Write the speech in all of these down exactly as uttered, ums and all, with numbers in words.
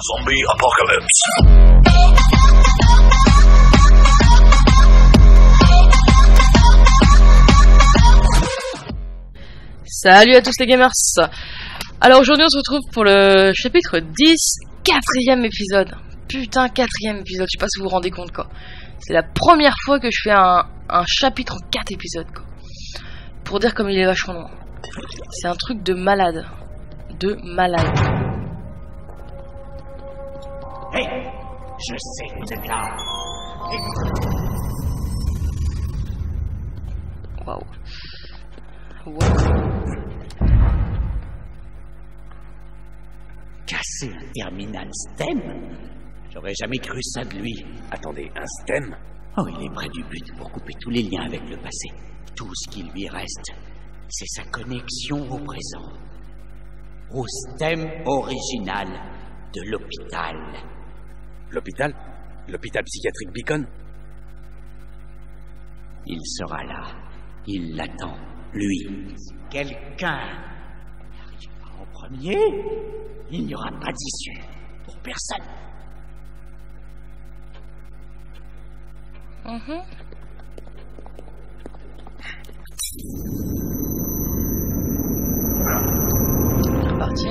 Zombie apocalypse. Salut à tous les gamers. Alors aujourd'hui on se retrouve pour le chapitre dix, quatrième épisode. Putain, quatrième épisode, je sais pas si vous vous rendez compte quoi. C'est la première fois que je fais un, un chapitre en quatre épisodes quoi. Pour dire comme il est vachement long. C'est un truc de malade. De malade. Hey, je sais que vous êtes là. Waouh. Waouh. Casser un terminal stem? J'aurais jamais cru ça de lui. Attendez, un stem? Oh, il est près du but pour couper tous les liens avec le passé. Tout ce qui lui reste, c'est sa connexion au présent. Au stem original de l'hôpital. L'hôpital? L'hôpital psychiatrique Beacon? Il sera là. Il l'attend. Lui. Quelqu'un arrivera en premier? Il n'y aura pas d'issue pour personne. Mmh. C'est reparti.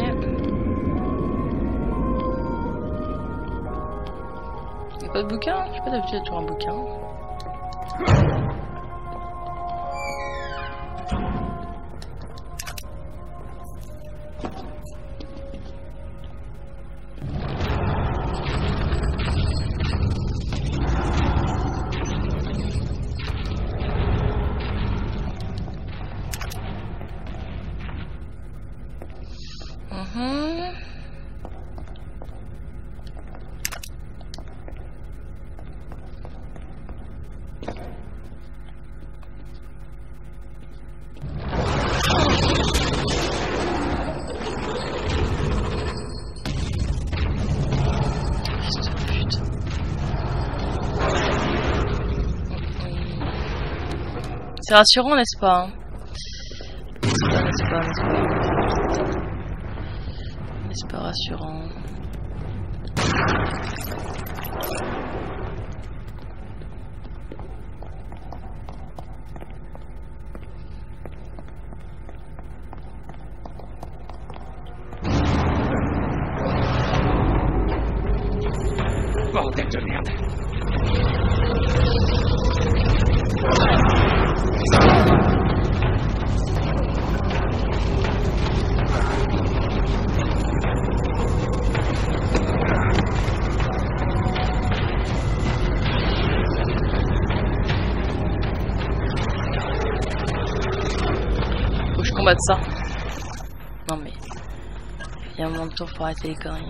Il n'y a pas de bouquin? Je n'ai pas d'habitude à trouver un bouquin. C'est rassurant, n'est-ce pas, hein? N'est-ce pas, n'est-ce pas, n'est-ce pas rassurant? Bordel de merde! Faut que je combatte ça. Non mais... Il y a un moment de temps pour arrêter les conneries.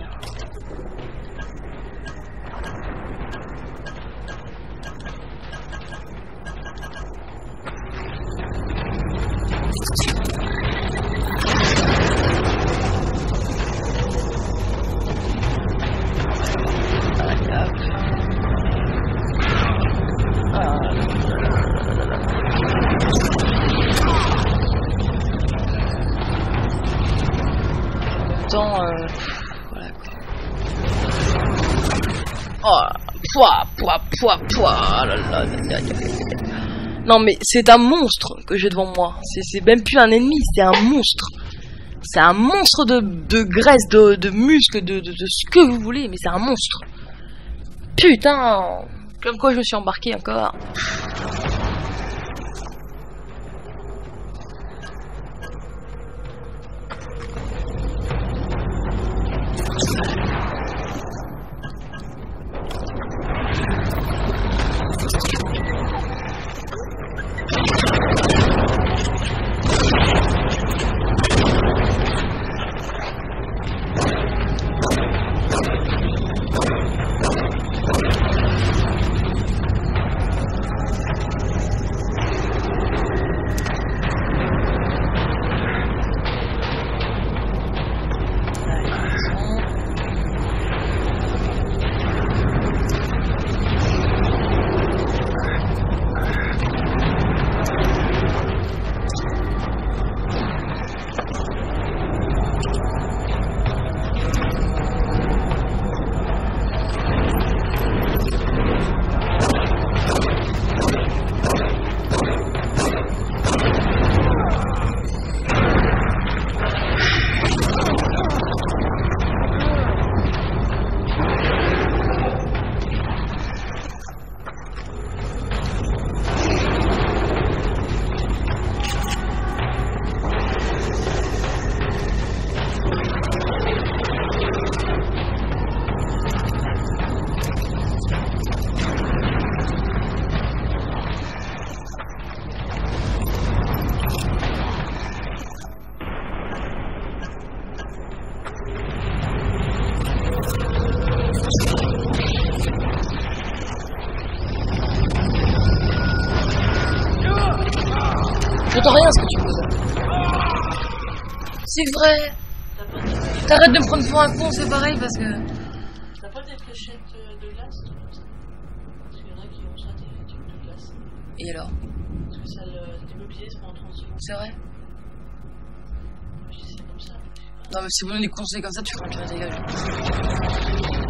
Pouah, pouah, là, là, là, là, là. Non mais c'est un monstre que j'ai devant moi. C'est même plus un ennemi, c'est un monstre. C'est un monstre de, de graisse, de, de muscles, de, de, de ce que vous voulez, mais c'est un monstre. Putain, comme quoi je me suis embarqué encore. J'entends rien ce que tu faisais. C'est vrai. T'arrêtes de me prendre pour un con, c'est pareil parce que... T'as pas des fléchettes de glace, tout comme ça? Parce qu'il y en a qui ont ça, des trucs de glace. Et alors? Parce que ça le démobilise pendant trente secondes. C'est vrai? C'est comme ça. Non mais si vous donnez des conseils comme ça, tu feras le pire dégâts.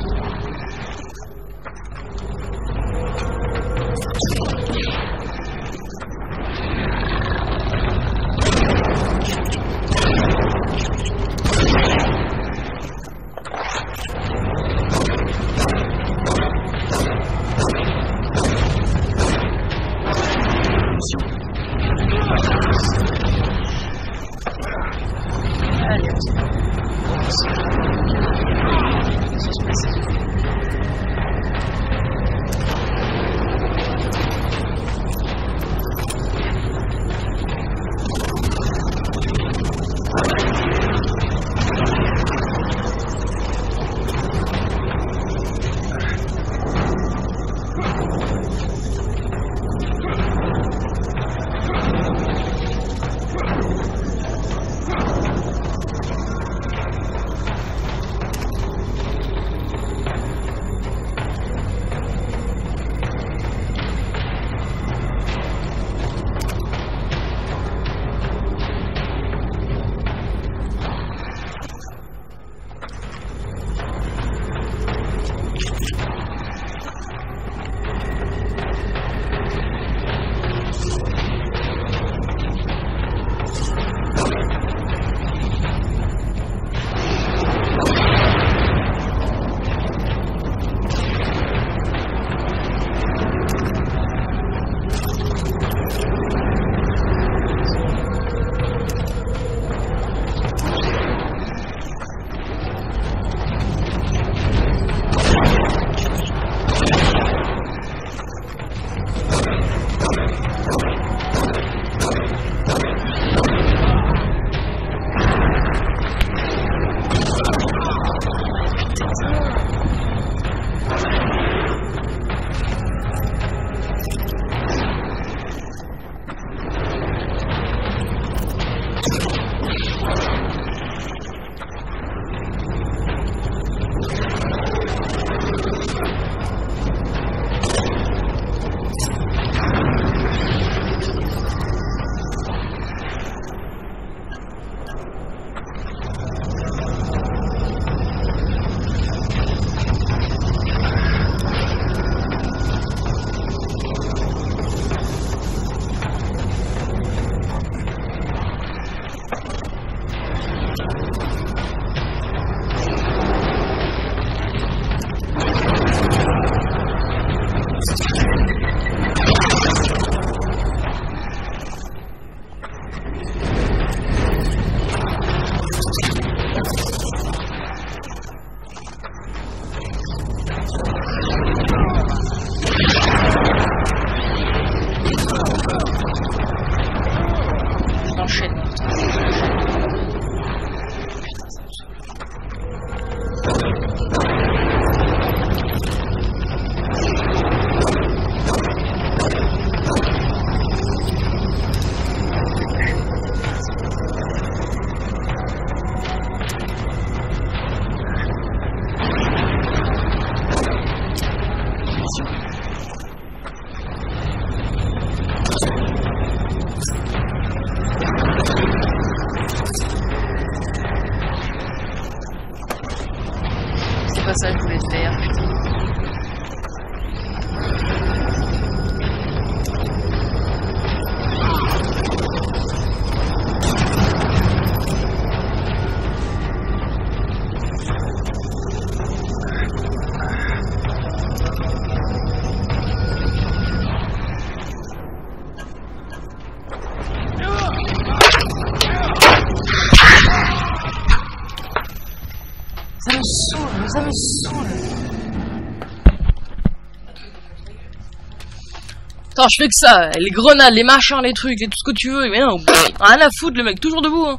Attends, je fais que ça, les grenades, les machins, les trucs, les tout ce que tu veux, mais non, rien à foutre, le mec, toujours debout, hein.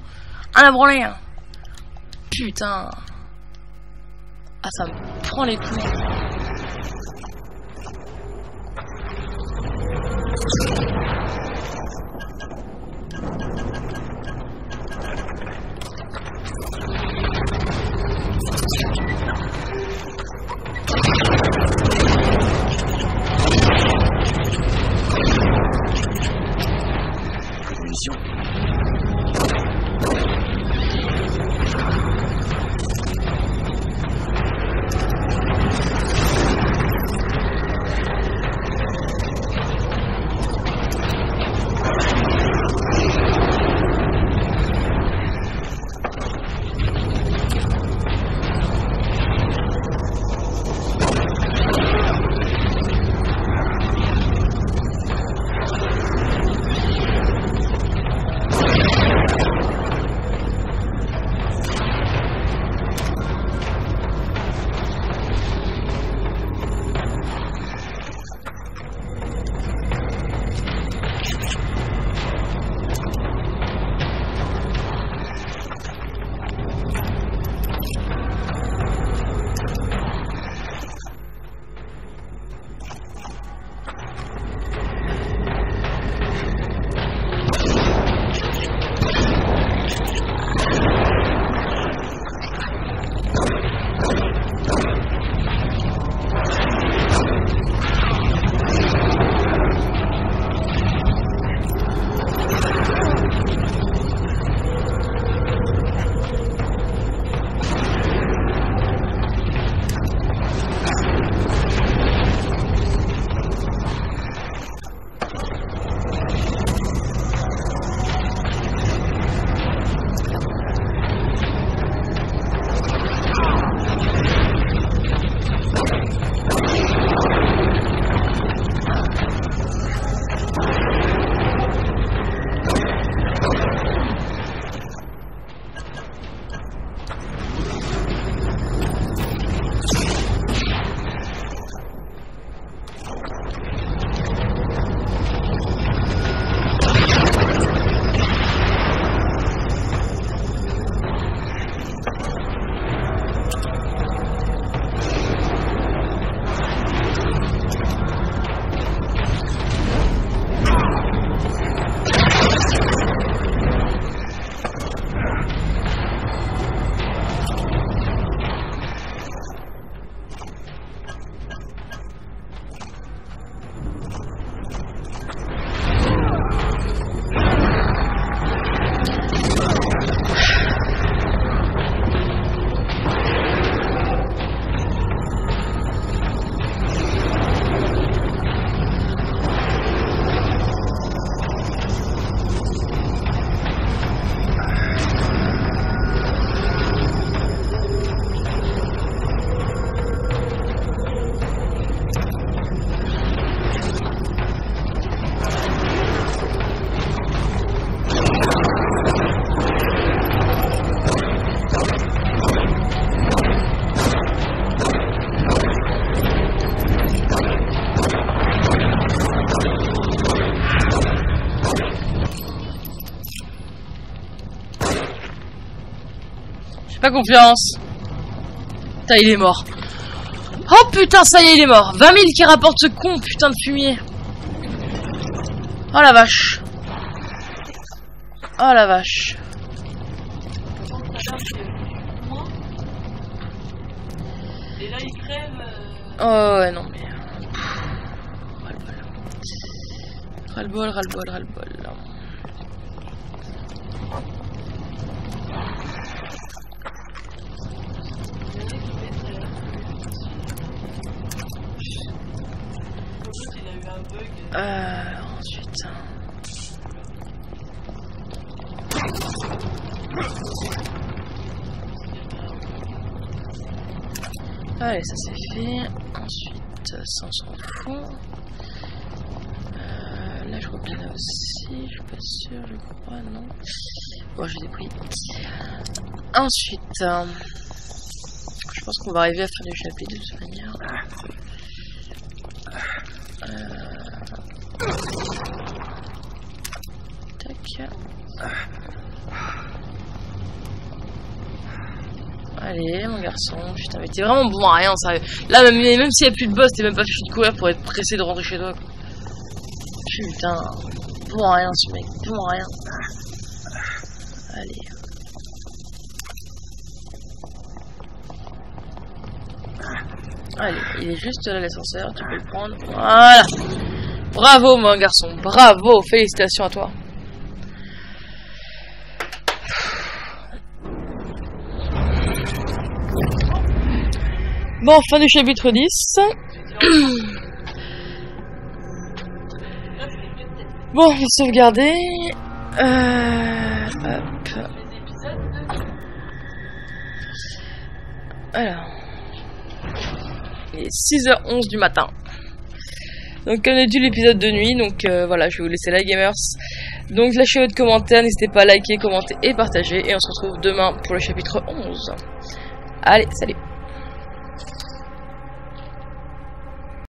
Rien à branler, hein. Putain. Ah, ça me prend les couilles. pas confiance. Putain, il est mort. Oh putain, ça y est, il est mort. vingt mille qui rapporte ce con, putain de fumier. Oh la vache. Oh la vache. Et là, il crève. Oh ouais, non, mais. Ras-le-bol, ras-le-bol, ras-le-bol. Euh, ensuite. Allez, ça c'est fait. Ensuite, ça on s'en fout. Euh, là, je crois qu'il y en a aussi. Je suis pas sûre, je crois, non. Bon, je les ai pris. Ensuite, euh, je pense qu'on va arriver à faire du chapelet de toute manière. Euh. Tac. Allez mon garçon, putain mais t'es vraiment bon à rien sérieux. Là même, même s'il n'y a plus de boss, t'es même pas foutu de courir pour être pressé de rentrer chez toi quoi. Putain, bon à rien ce mec, bon à rien. Allez. Allez, il est juste là l'ascenseur, tu peux le prendre. Voilà. Bravo mon garçon, bravo, félicitations à toi. Bon, fin du chapitre dix. Bon, on va sauvegarder. Euh, hop. Alors. Il est six heures onze du matin. Donc comme d'habitude l'épisode de nuit, donc euh, voilà, je vais vous laisser là gamers. Donc lâchez votre commentaire, n'hésitez pas à liker, commenter et partager. Et on se retrouve demain pour le chapitre onze. Allez, salut.